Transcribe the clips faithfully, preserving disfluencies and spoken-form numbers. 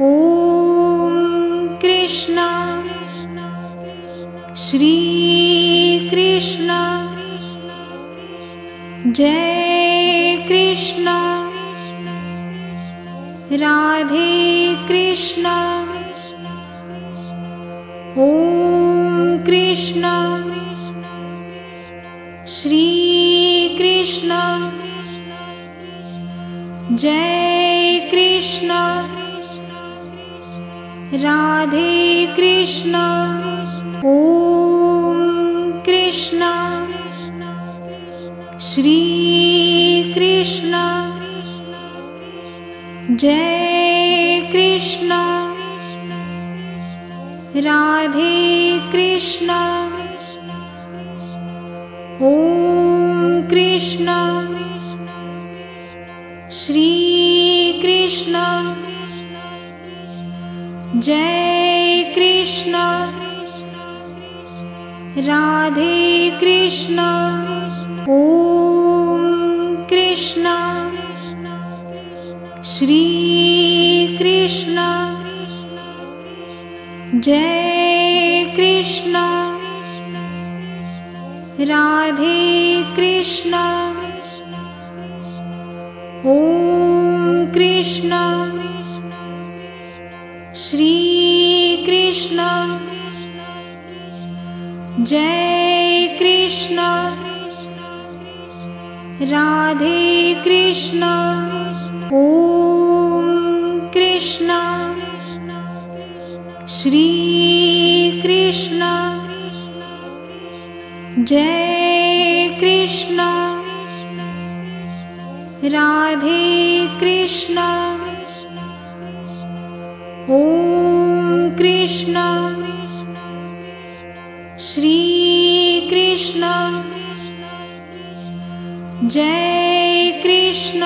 Om Krishna Shri Krishna Jai Krishna Radhe Krishna Om Krishna Shri Krishna Jai Krishna Radhe Krishna Om Krishna Shri Krishna Jai Krishna Radhe Krishna Om Krishna Shri Krishna Jai Krishna Radhe Krishna Om Krishna Shri Krishna Jai Krishna Radhe Krishna Om Krishna Shri Krishna Jai Krishna Radhe Krishna Om Krishna Shri Krishna Jai Krishna Radhe Krishna Om Krishna Shri Krishna Jai Krishna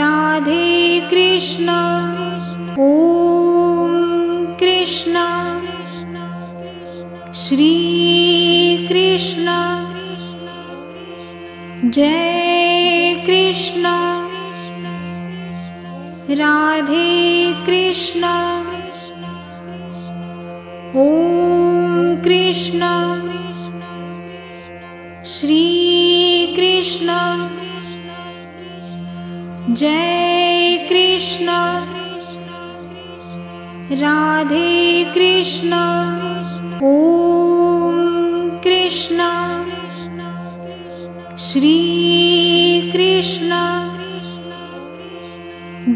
Radhe Krishna Om Krishna Shri Krishna Jai Krishna Radhe Krishna Om Krishna Shri Krishna Jai Krishna Radhe Krishna Om Krishna Shri Krishna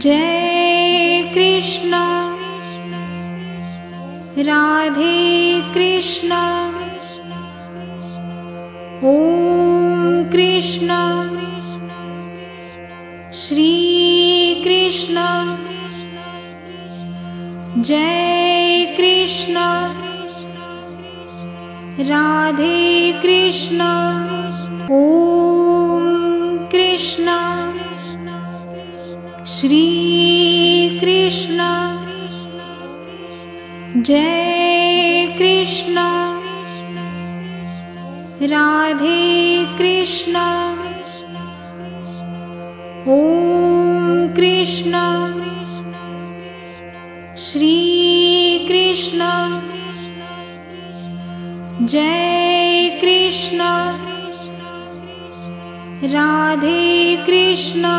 Jai Krishna Radhe Krishna Om Krishna Shri Krishna Jai Krishna Radhe Krishna Om Krishna Shri Krishna Jai Krishna Radhe Krishna Om Krishna Shri Krishna Jai Krishna Radhe Krishna Om Krishna Shri Krishna Jai Krishna Radhe Krishna Om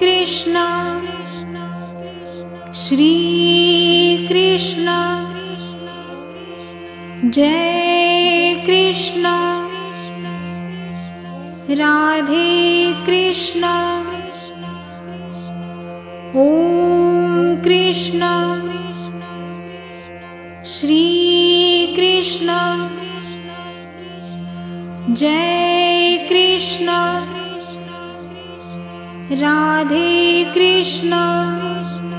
Krishna Shri Krishna Jai Krishna Radhe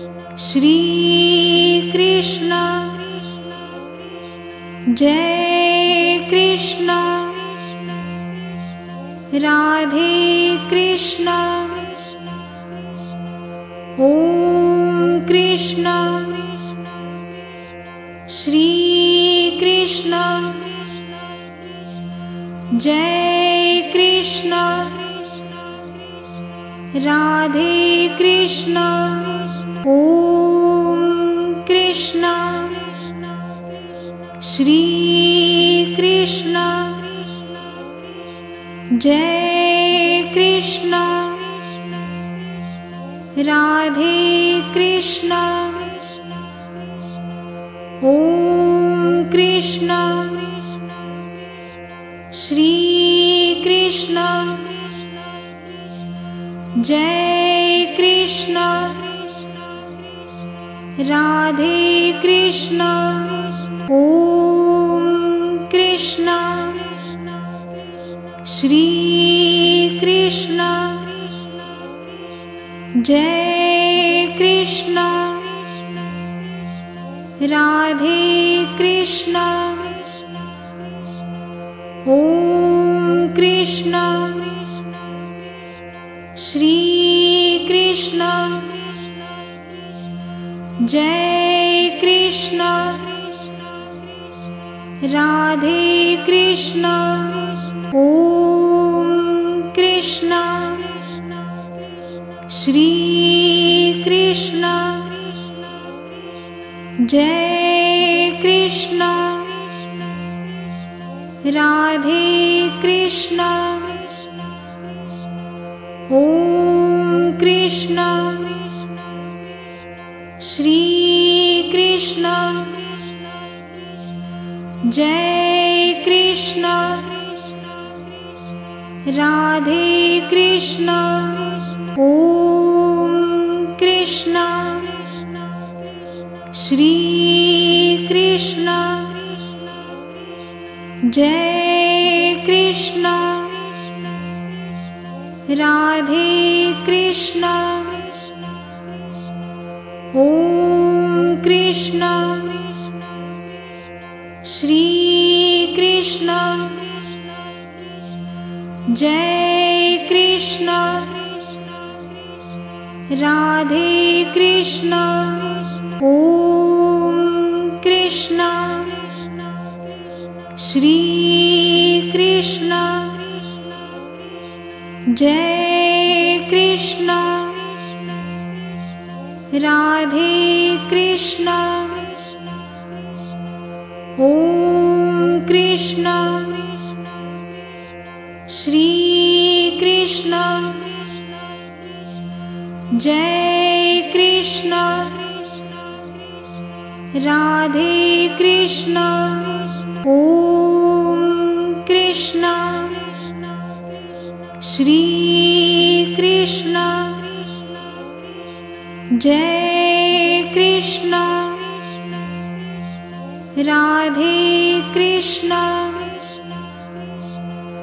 Krishna Om Krishna Shri Krishna Jai Krishna Radhe Krishna Om Krishna Shri Krishna Jai Krishna Radhe Krishna Om Krishna Shri Krishna Jai Krishna Radhe Krishna Om Krishna Shri Krishna Jai Krishna Radhe Krishna Om Krishna Shri Krishna Jai Krishna Radhe Krishna Om Krishna Shri Krishna Jai Krishna Radhe Krishna Om Krishna Shri Krishna Jai Krishna Radhe Krishna Om Krishna Shri Krishna Jai Krishna Radhe Krishna Om Krishna Shri Krishna Jai Krishna Radhe Krishna Om Krishna Shri Krishna Jai Krishna Radhe Krishna Om Krishna Shri Krishna Jai Krishna Radhe Krishna Om Krishna Shri Krishna Jai Krishna Radhe Krishna Om Krishna Shri Krishna Jai Krishna Radhe Krishna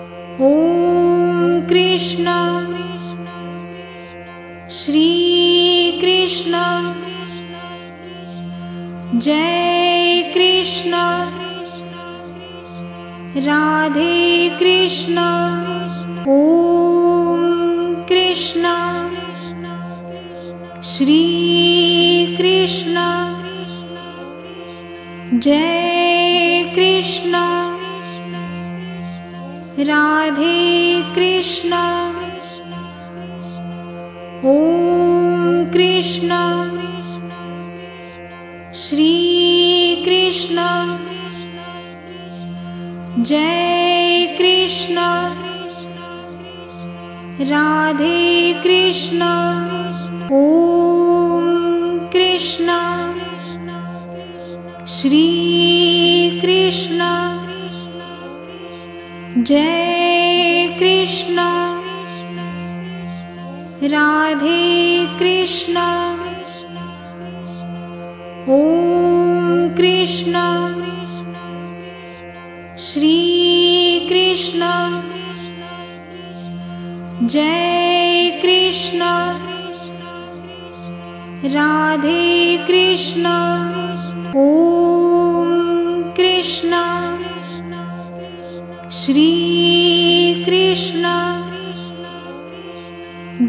Om Krishna Shri Krishna Jai Krishna Radhe Krishna Om Krishna Shri Krishna Jai Krishna Radhe Krishna Om Krishna Shri Krishna Jai Krishna Radhe Krishna Om Krishna Shri Krishna Jai Krishna Radhe Krishna Om Krishna Shri Krishna Jai Krishna Radhe Krishna Om Krishna Shri Krishna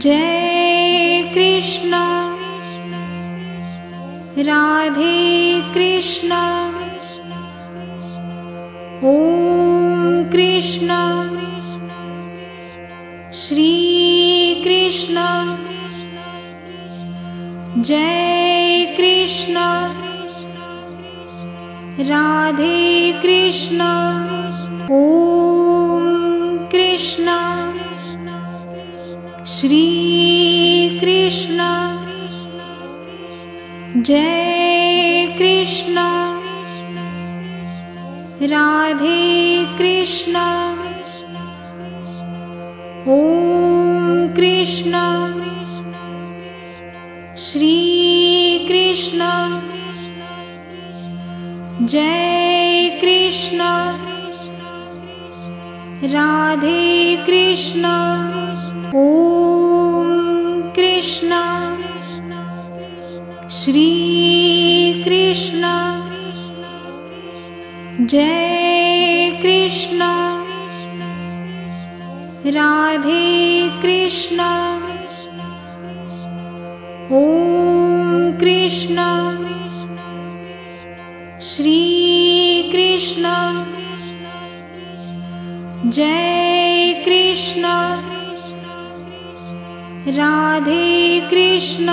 Jai Krishna Radhe Krishna Om Krishna Shri Krishna Jai Krishna Radhe Krishna Om Krishna Shri Krishna Jai Krishna Radhe Krishna Om Krishna Shri Krishna Jai Krishna Radhe Krishna Om Krishna Shri Krishna Jai Krishna Radhe Krishna Om Krishna Shri Krishna Jai Krishna Radhe Krishna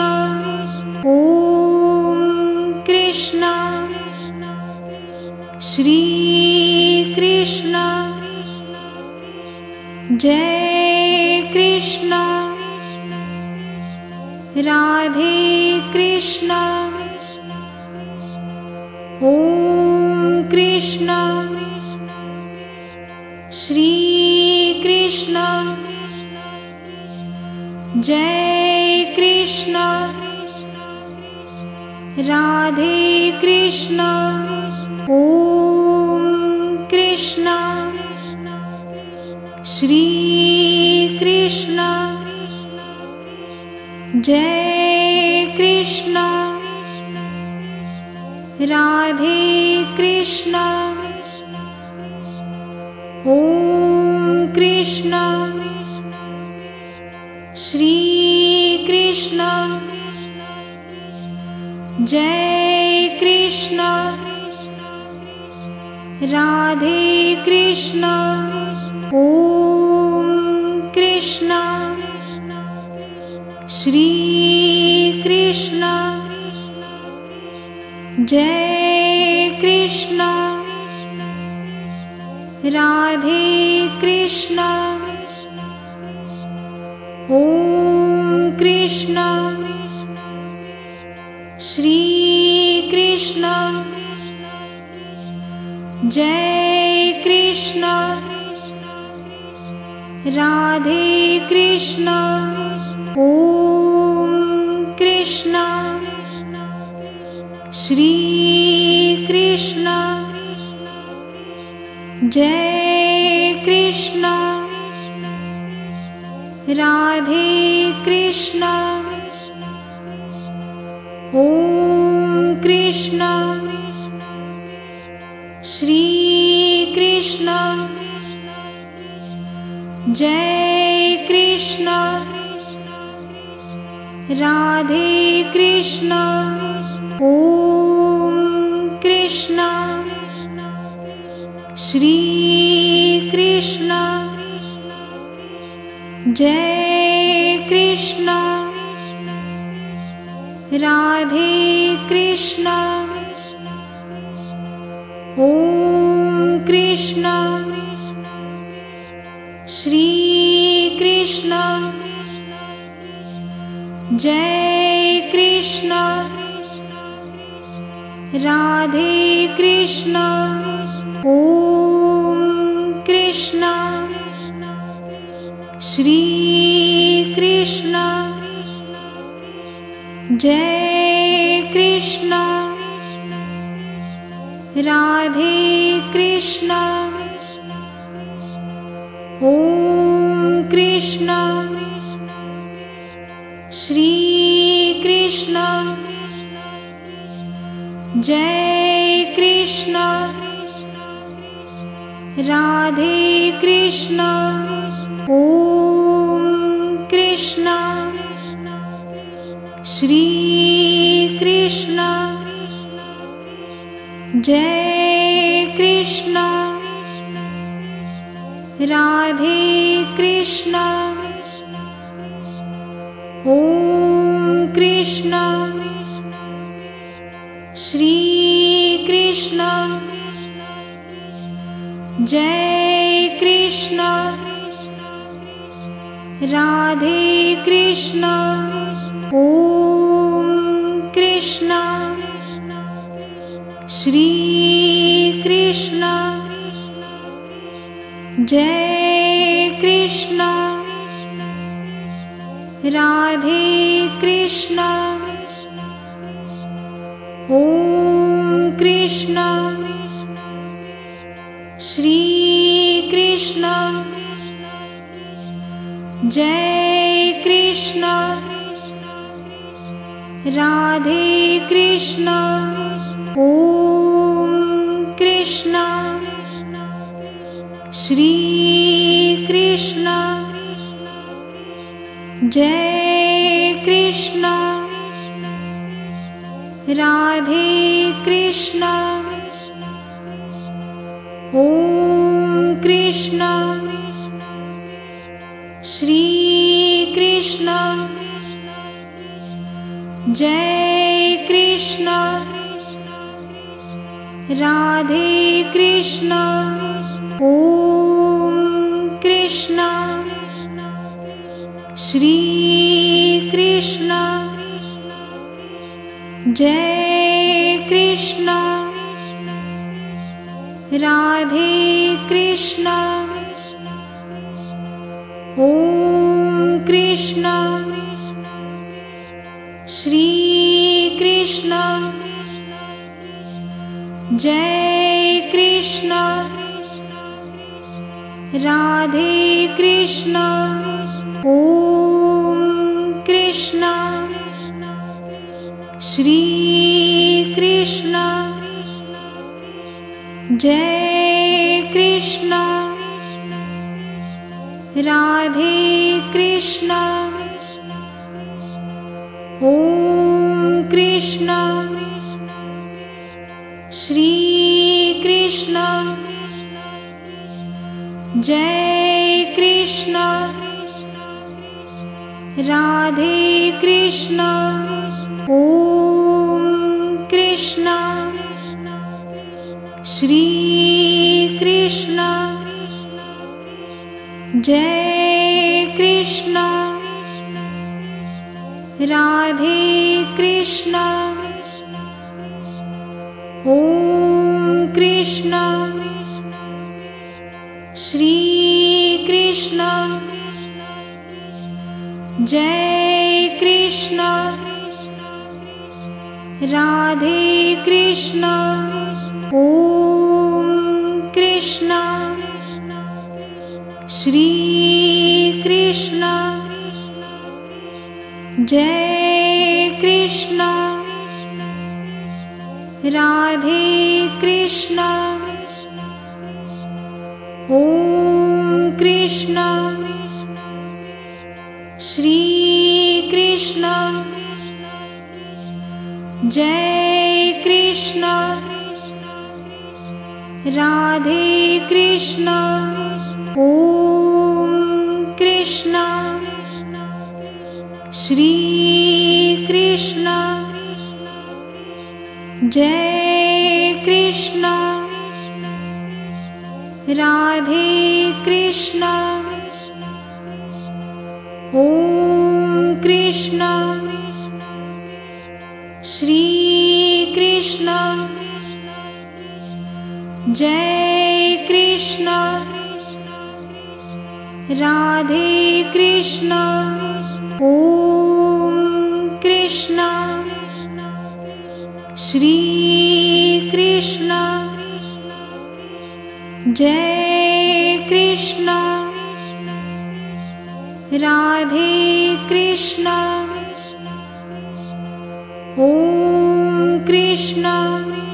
Om Krishna Shri Krishna Jai Krishna Radhe Krishna Om Krishna Shri Krishna Jai Krishna Radhe Krishna Om Krishna Shri Krishna Jai Krishna Radhe Krishna Om Krishna Shri Krishna Jai Krishna Radhe Krishna Om Krishna Shri Krishna Jai Krishna Radhe Krishna Om Krishna Shri Krishna Jai Krishna Radhe Krishna Om Krishna Shri Krishna Jai Krishna Radhe Krishna Om Krishna Shri Krishna Jai Krishna Radhe Krishna Om Krishna Shri Krishna Jai Krishna Radhe Krishna Om Krishna Shri Krishna Jai Krishna Radhe Krishna Om Krishna Shri Krishna Jai Krishna Radhe Krishna Om Krishna Shri Krishna Jai Krishna Radhe Krishna Om Krishna Shri Krishna Jai Krishna Radhe Krishna Om Krishna Shri Krishna Jai Krishna Radhe Krishna Om Krishna Shri Krishna Jai Krishna Radhe Krishna Om Krishna Shri Krishna Jai Krishna Radhe Krishna Om Krishna Shri Krishna Jai Krishna Radhe Krishna Om Krishna Shri Krishna Jai Krishna Radhe Krishna Om Krishna Shri Krishna Jai Krishna Radhe Krishna Om Krishna Shri Krishna Jai Krishna Radhe Krishna Om Krishna Shri Krishna Jai Krishna Radhe Krishna Om Krishna Shri Krishna Jai Krishna Radhe Krishna Om Krishna Shri Krishna Jai Krishna Radhe Krishna Om Krishna Shri Krishna Jai Krishna Radhe Krishna Om Krishna Shri Krishna Jai Krishna Radhe Krishna Om Krishna Shri Krishna Jai Krishna Radhe Krishna Om Krishna Shri Krishna Jai Krishna Radhe Krishna Om Krishna Shri Krishna Jai Krishna Radhe Krishna Om Krishna Shri Krishna Jai Krishna Radhe Krishna Om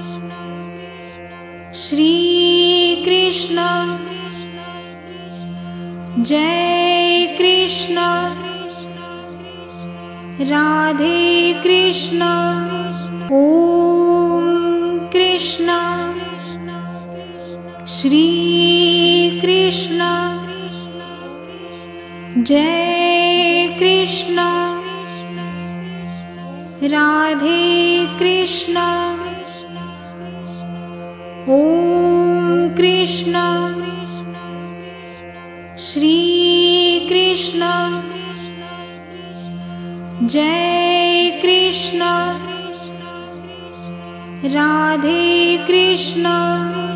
Krishna Shri Krishna Jai Krishna Radhe Krishna Om Krishna Shri Krishna Jai Krishna Radhe Krishna Om Krishna Shri Krishna Jai Krishna Radhe Krishna.